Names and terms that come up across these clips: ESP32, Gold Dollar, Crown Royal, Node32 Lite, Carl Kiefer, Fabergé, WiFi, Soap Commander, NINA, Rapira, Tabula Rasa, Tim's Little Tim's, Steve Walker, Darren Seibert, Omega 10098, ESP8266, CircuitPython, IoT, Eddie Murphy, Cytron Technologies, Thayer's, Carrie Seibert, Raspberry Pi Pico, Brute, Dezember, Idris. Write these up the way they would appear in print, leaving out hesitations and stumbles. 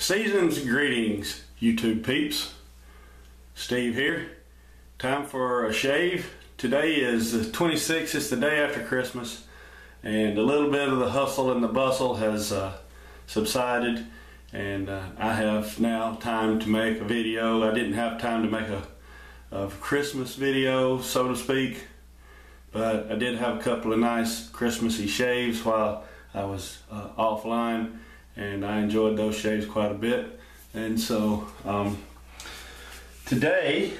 Season's greetings, YouTube peeps. Steve here. Time for a shave. Today is the 26th. It's the day after Christmas, and a little bit of the hustle and the bustle has subsided, and I have now time to make a video. I didn't have time to make a Christmas video, so to speak, but I did have a couple of nice Christmassy shaves while I was offline. And I enjoyed those shaves quite a bit. And so today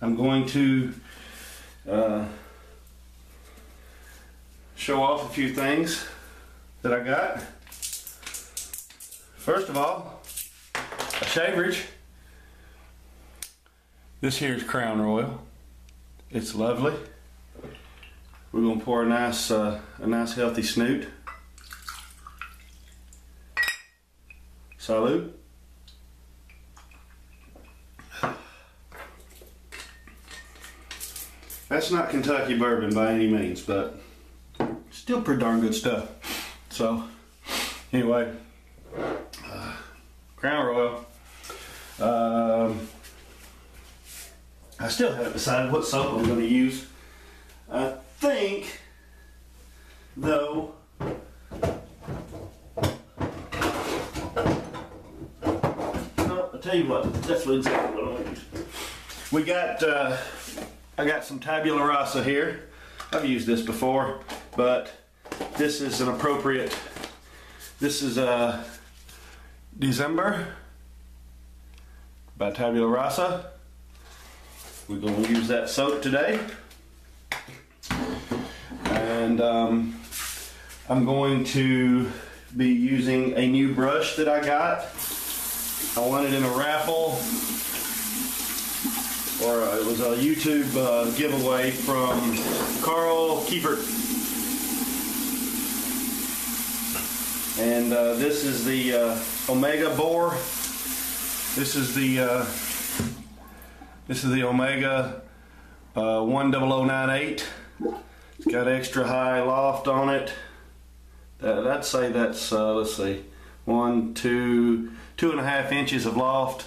I'm going to show off a few things that I got. First of all, a shaverage. This here is Crown Royal. It's lovely. We're gonna pour a nice healthy snoot. Salud. That's not Kentucky bourbon by any means, but still pretty darn good stuff. So, anyway, Crown Royal. I still haven't decided what soap I'm going to use. I think, though, tell you what, that's exactly what I use. We got, I got some Tabula Rasa here. I've used this before, but this is an appropriate, this is Dezember by Tabula Rasa. We're going to use that soap today. And I'm going to be using a new brush that I got. I won it in a raffle, or it was a YouTube giveaway from Carl Kiefer. And this is the Omega bore. This is the Omega 10098. It's got extra high loft on it. I'd say that's let's see, 2.5 inches of loft,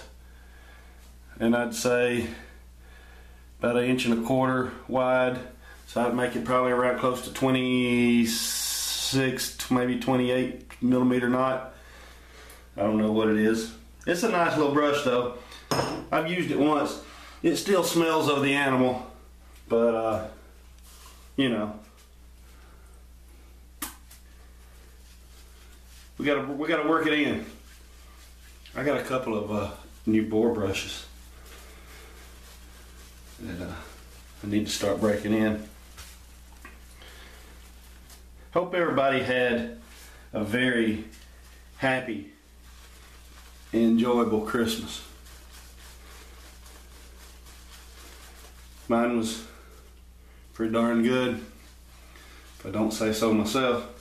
and I'd say about 1.25 inches wide, so I'd make it probably around close to 26, maybe 28 millimeter knot. I don't know what it is. It's a nice little brush though. I've used it once. It still smells of the animal, but you know, we gotta work it in. I got a couple of new bore brushes that I need to start breaking in. Hope everybody had a very happy, enjoyable Christmas. Mine was pretty darn good, if I don't say so myself.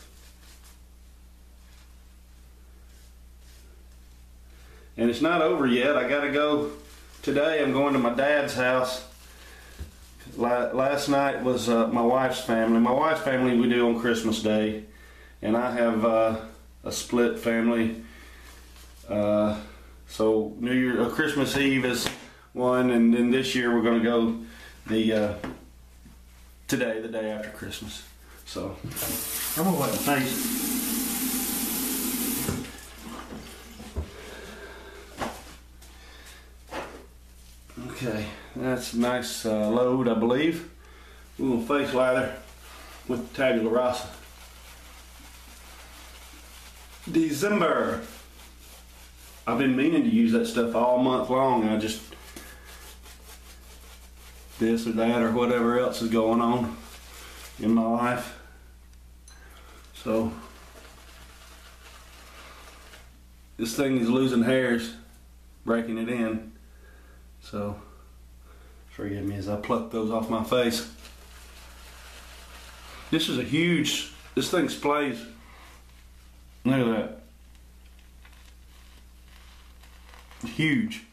And it's not over yet. I gotta go today. I'm going to my dad's house. Last night was my wife's family. My wife's family we do on Christmas Day, and I have a split family. So New Year, Christmas Eve is one, and then this year we're gonna go the today, the day after Christmas. So I'm gonna let the face. Okay, that's a nice load, I believe. We're going to face lather with the Tabula Rasa. Dezember. I've been meaning to use that stuff all month long, and I just, this or that or whatever else is going on in my life. So, this thing is losing hairs, breaking it in. So, forgive me as I pluck those off my face. This is a huge, this thing splays. Look at that. It's huge.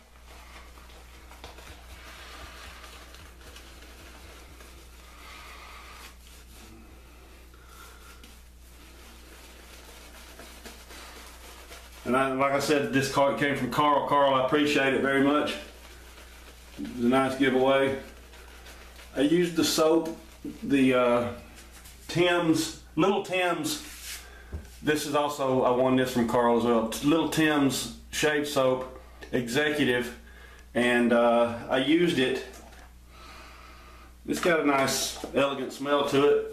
And like I said, this card came from Carl. Carl, I appreciate it very much. It was a nice giveaway. I used the soap, the Tim's, Little Tim's. This is also, I won this from Carl as well. Little Tim's Shave Soap Executive. And I used it. It's got a nice, elegant smell to it.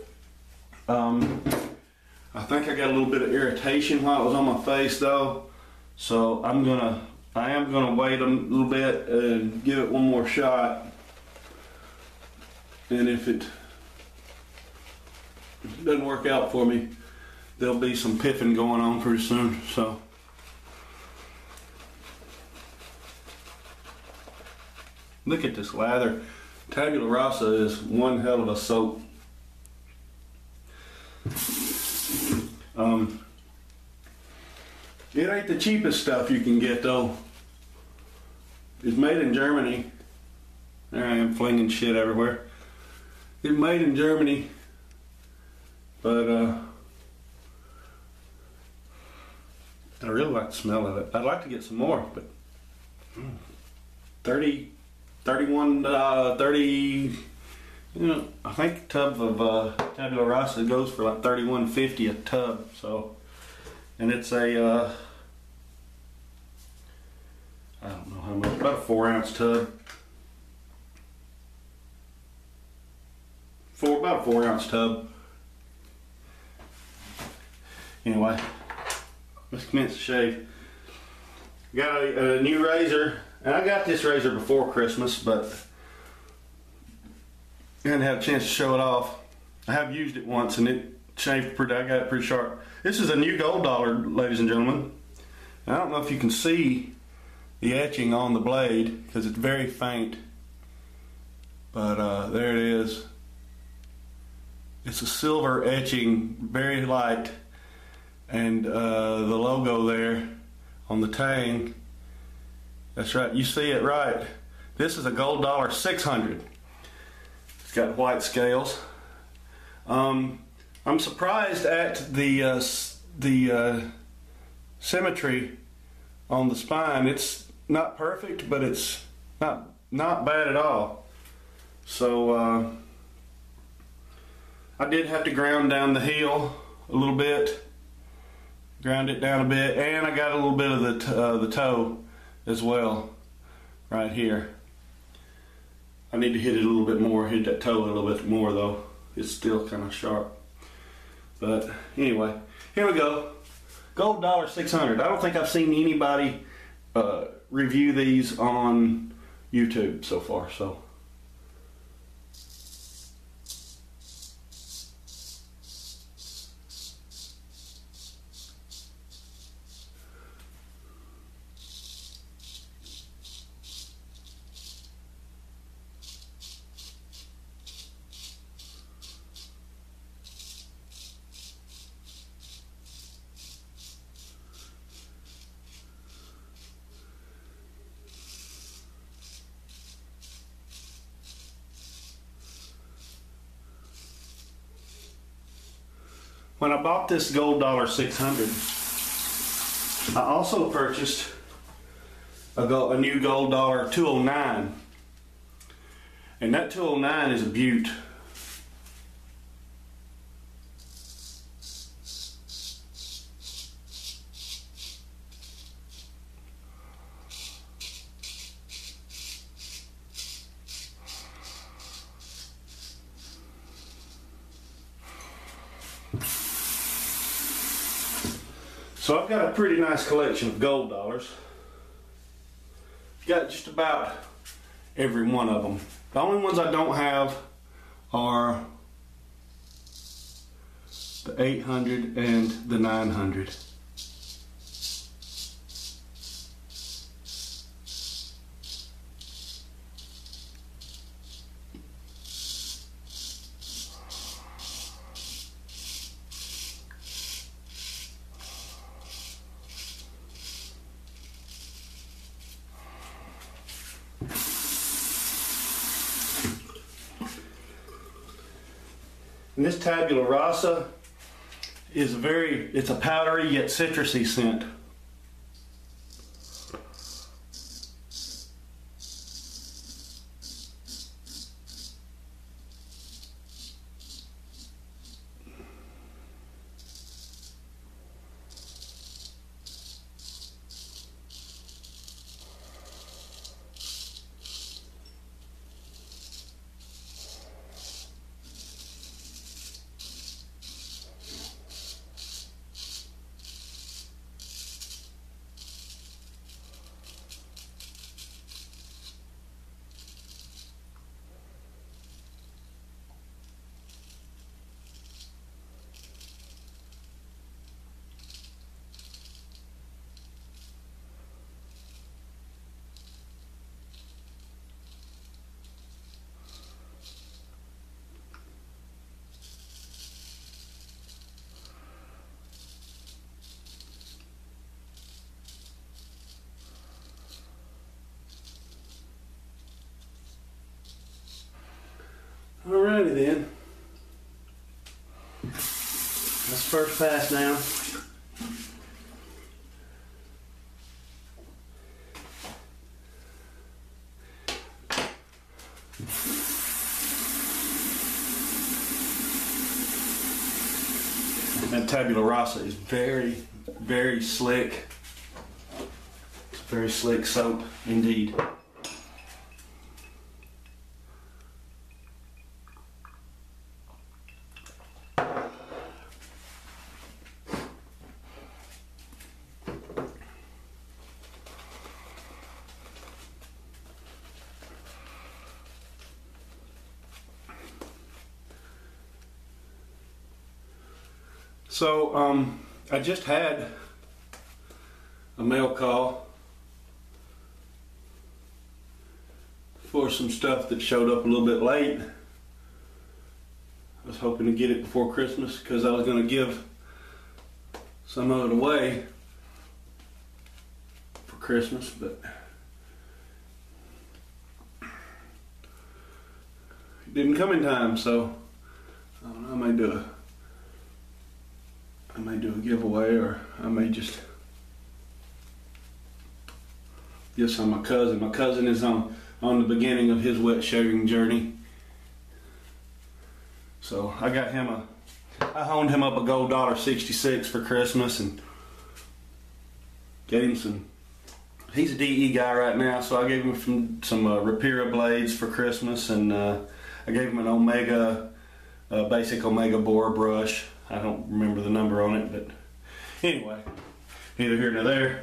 I think I got a little bit of irritation while it was on my face though. So I am gonna wait a little bit and give it one more shot. And if it doesn't work out for me, there'll be some piffing going on pretty soon. So look at this lather. Tabula Rasa is one hell of a soap. It ain't the cheapest stuff you can get though. It's made in Germany. There I am flinging shit everywhere. It's made in Germany, but I really like the smell of it. I'd like to get some more, but $30, you know, I think a tub of Tabula Rasa goes for like $31.50 a tub. So, and it's a I don't know how much, about a 4-ounce tub. About a 4-ounce tub. Anyway, let's commence the shave. Got a new razor, and I got this razor before Christmas, but I didn't have a chance to show it off. I have used it once, and it shaved pretty. I got it pretty sharp. This is a new Gold Dollar, ladies and gentlemen. And I don't know if you can see the etching on the blade because it's very faint, but there it is. It's a silver etching, very light, and the logo there on the tang. That's right, you see it right. This is a Gold Dollar 600. It's got white scales. I'm surprised at the symmetry on the spine. It's not perfect, but it's not bad at all. So. I did have to ground down the heel a little bit, ground it down a bit, and I got a little bit of the toe as well, right here. I need to hit it a little bit more, hit that toe a little bit more though. It's still kind of sharp. But anyway, here we go. Gold Dollar 600. I don't think I've seen anybody review these on YouTube so far, so. When I bought this Gold Dollar 600, I also purchased a new Gold Dollar 209. And that 209 is a beaut. So I've got a pretty nice collection of Gold Dollars. I've got just about every one of them. The only ones I don't have are the 800 and the 900. And this Tabula Rasa is it's a powdery yet citrusy scent. Alrighty then. That's the first pass now. That Tabula Rasa is very, very slick. It's a very slick soap indeed. So I just had a mail call for some stuff that showed up a little bit late. I was hoping to get it before Christmas because I was going to give some of it away for Christmas, but it didn't come in time, so I don't know, I may do a giveaway, or I may just give some to my cousin. My cousin is on the beginning of his wet shaving journey. So I got him I honed him up a Gold Dollar 66 for Christmas and gave him some, he's a DE guy right now, so I gave him some Rapira blades for Christmas, and I gave him an Omega, basic Omega bore brush. I don't remember the number on it, but anyway, neither here nor there.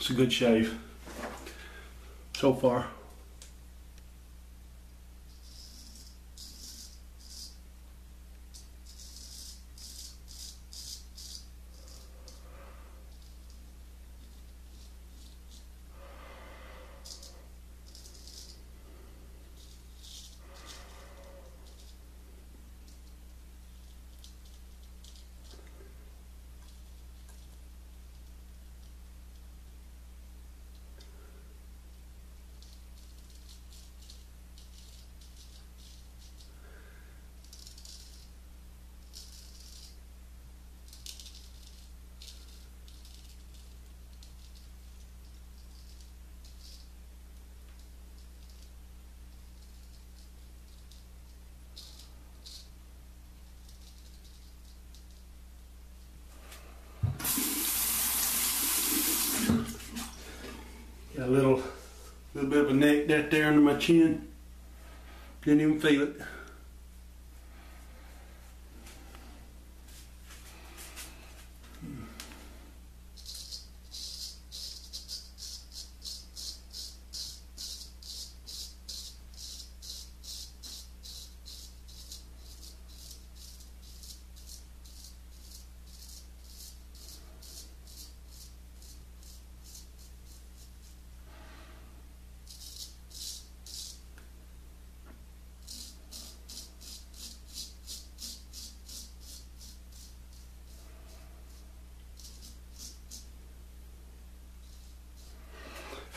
It's a good shave so far. A little bit of a neck right there under my chin. Didn't even feel it.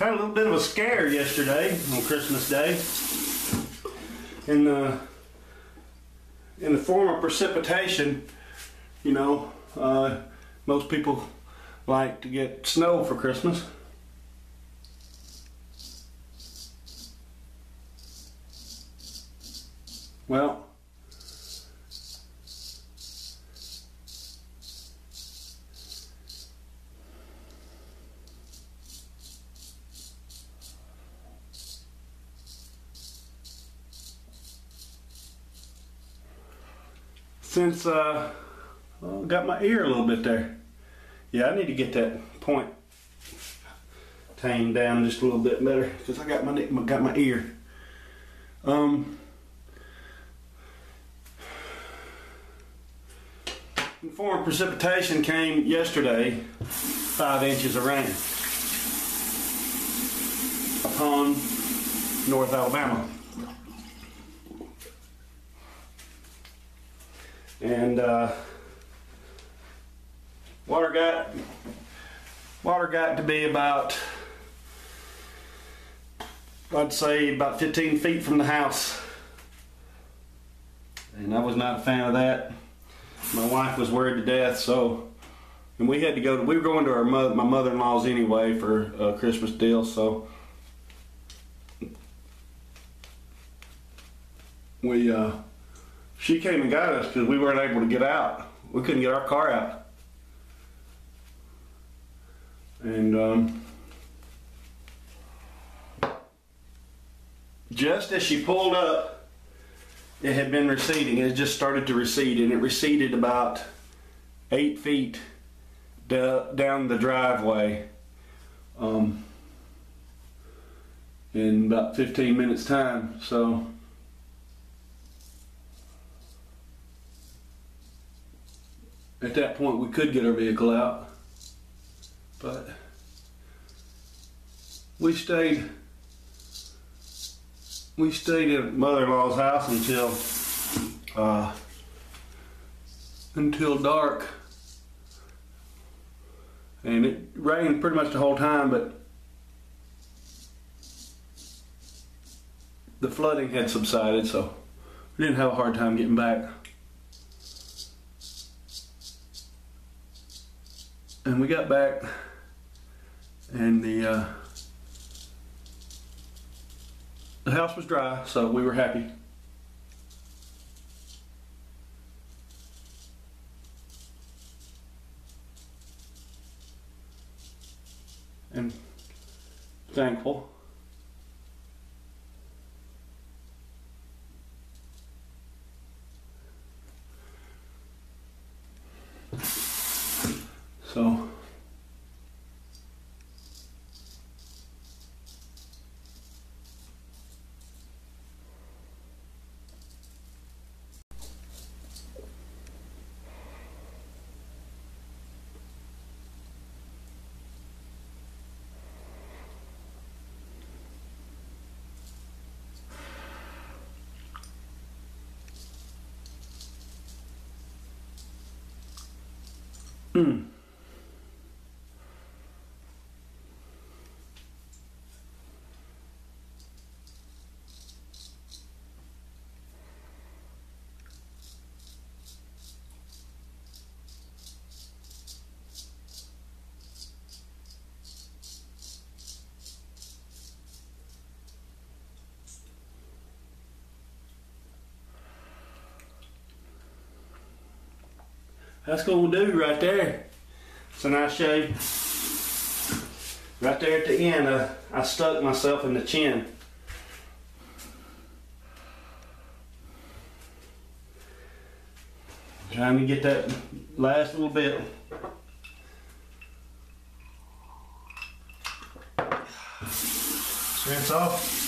Had a little bit of a scare yesterday on Christmas Day. In the form of precipitation, you know, most people like to get snow for Christmas. Well, since I got my ear a little bit there. Yeah, I need to get that point tamed down just a little bit better because I got my ear. In the form of precipitation came yesterday, 5 inches of rain upon North Alabama. And water got to be about, I'd say about 15 feet from the house, and I was not a fan of that. My wife was worried to death, so, and we had to go to, we were going to my mother-in-law's anyway for a Christmas deal, so we she came and got us because we weren't able to get out. We couldn't get our car out. And just as she pulled up, it had been receding. It just started to recede, and it receded about 8 feet down the driveway. In about 15 minutes time, so. At that point, we could get our vehicle out, but we stayed at mother-in-law's house until dark, and it rained pretty much the whole time. But the flooding had subsided, so we didn't have a hard time getting back. And we got back, and the house was dry, so we were happy. And thankful. So, that's going to do right there. It's a nice shave. Right there at the end, I stuck myself in the chin. Trying to get that last little bit. Rinse off.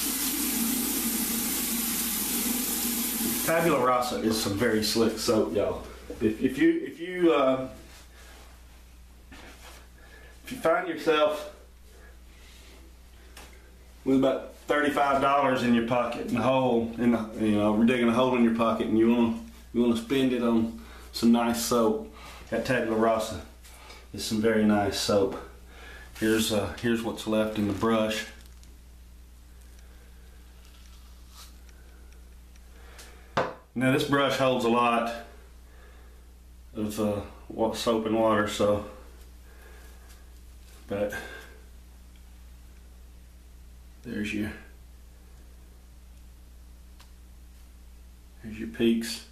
Tabula Rasa is some very slick soap, y'all. If you find yourself with about $35 in your pocket, in a hole, you know, we're digging a hole in your pocket, and you want to spend it on some nice soap, that Tabula Rasa is some very nice soap. Here's what's left in the brush. Now this brush holds a lot of soap and water, so, but there's your peaks.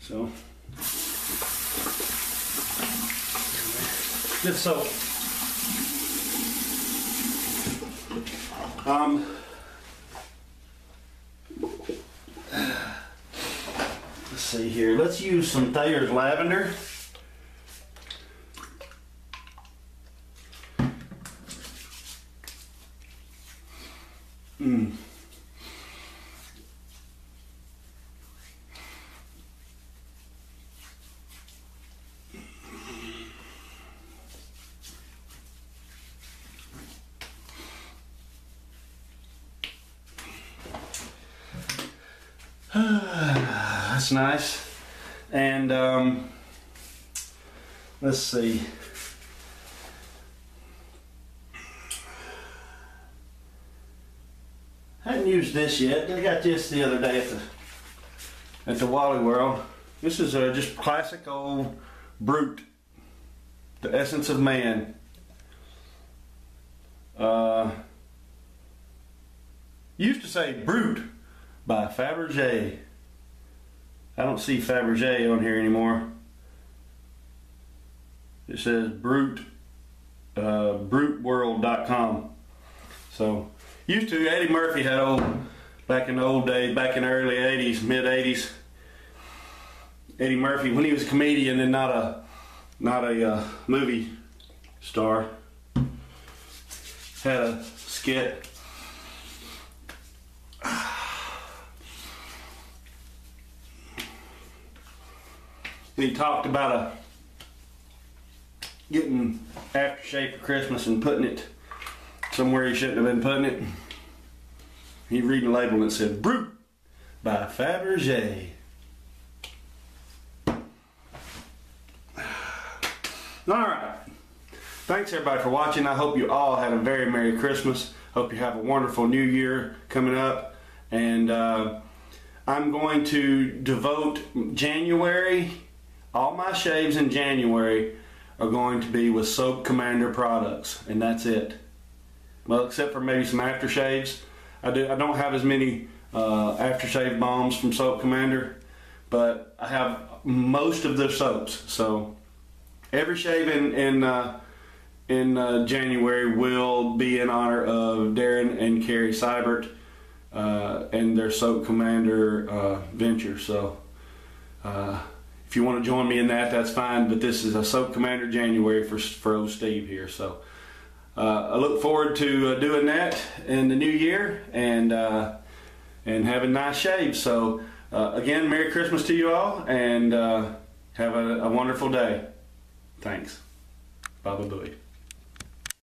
So, good soap. Let's see here. Let's use some Thayer's lavender. That's nice. And let's see. I hadn't used this yet. I got this the other day at the Wally World. This is just classic old Brute, the essence of man. Used to say Brute by Fabergé. I don't see Fabergé on here anymore. It says Brute, bruteworld.com. So, used to, Eddie Murphy had back in the old day, back in the early 80s, mid 80s, Eddie Murphy, when he was a comedian and not a movie star, had a skit. He talked about getting aftershave for Christmas and putting it somewhere he shouldn't have been putting it. He read the label and said, Brute by Fabergé. Alright. Thanks everybody for watching. I hope you all had a very Merry Christmas. Hope you have a wonderful New Year coming up. And I'm going to devote January. All my shaves in January are going to be with Soap Commander products, and that's it. Well, except for maybe some aftershaves. I don't have as many aftershave bombs from Soap Commander, but I have most of their soaps. So every shave in January will be in honor of Darren and Carrie Seibert and their Soap Commander venture. So. If you want to join me in that, that's fine, but this is a Soap Commander January for old Steve here. So I look forward to doing that in the new year and having nice shaves. So again, Merry Christmas to you all, and have a wonderful day. Thanks. Baba Booey.